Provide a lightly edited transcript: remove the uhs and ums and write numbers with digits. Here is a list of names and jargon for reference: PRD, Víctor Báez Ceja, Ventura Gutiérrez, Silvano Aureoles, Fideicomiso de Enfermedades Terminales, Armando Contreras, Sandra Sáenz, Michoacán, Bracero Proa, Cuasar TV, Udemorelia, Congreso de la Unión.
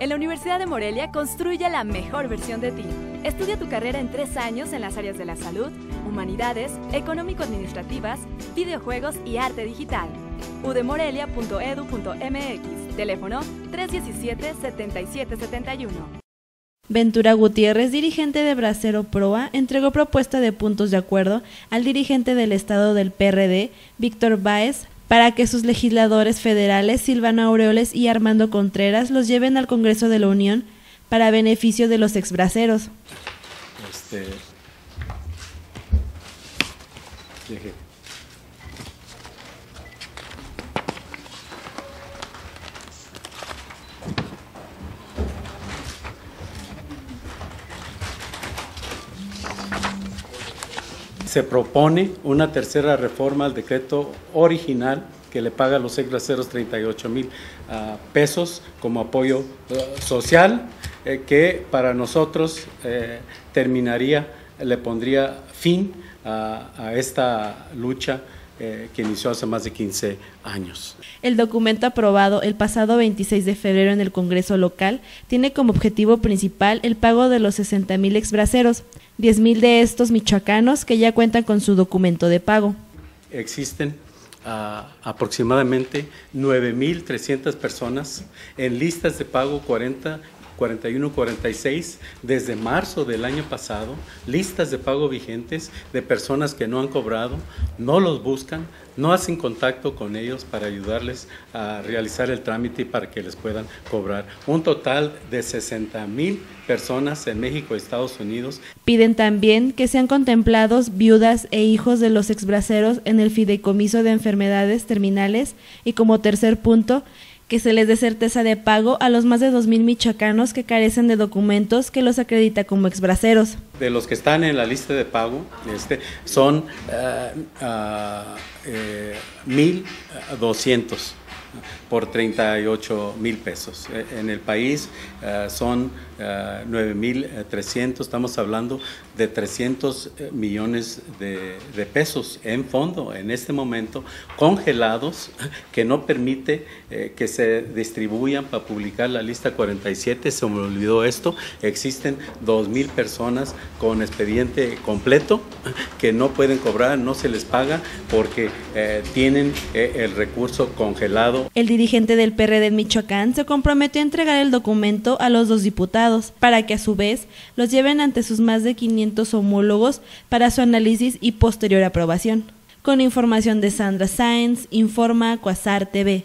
En la Universidad de Morelia construye la mejor versión de ti. Estudia tu carrera en 3 años en las áreas de la salud, humanidades, económico-administrativas, videojuegos y arte digital. udemorelia.edu.mx. Teléfono 317-7771. Ventura Gutiérrez, dirigente de Bracero Proa, entregó propuesta de puntos de acuerdo al dirigente del Estado del PRD, Víctor Báez, para que sus legisladores federales, Silvano Aureoles y Armando Contreras, los lleven al Congreso de la Unión para beneficio de los exbraceros. Se propone una tercera reforma al decreto original que le paga a los exbraceros 38,000 pesos como apoyo social, que para nosotros le pondría fin a esta lucha que inició hace más de 15 años. El documento aprobado el pasado 26 de febrero en el Congreso local tiene como objetivo principal el pago de los 60,000 exbraceros, 10,000 de estos michoacanos que ya cuentan con su documento de pago. Existen aproximadamente 9,300 personas en listas de pago 4146 desde marzo del año pasado, listas de pago vigentes de personas que no han cobrado, no los buscan, no hacen contacto con ellos para ayudarles a realizar el trámite y para que les puedan cobrar. Un total de 60,000 personas en México y Estados Unidos. Piden también que sean contemplados viudas e hijos de los exbraceros en el Fideicomiso de Enfermedades Terminales y, como tercer punto, que se les dé certeza de pago a los más de 2,000 michoacanos que carecen de documentos que los acredita como exbraceros. De los que están en la lista de pago, son 1,200 por 38,000 pesos. En el país son 9,300, estamos hablando de 300 millones de pesos en fondo en este momento, congelados, que no permite que se distribuyan para publicar la lista 47, se me olvidó esto. Existen 2,000 personas con expediente completo que no pueden cobrar, no se les paga porque tienen el recurso congelado. El dirigente del PRD en Michoacán se comprometió a entregar el documento a los 2 diputados para que a su vez los lleven ante sus más de 500 homólogos para su análisis y posterior aprobación. Con información de Sandra Sáenz, informa Cuasar TV.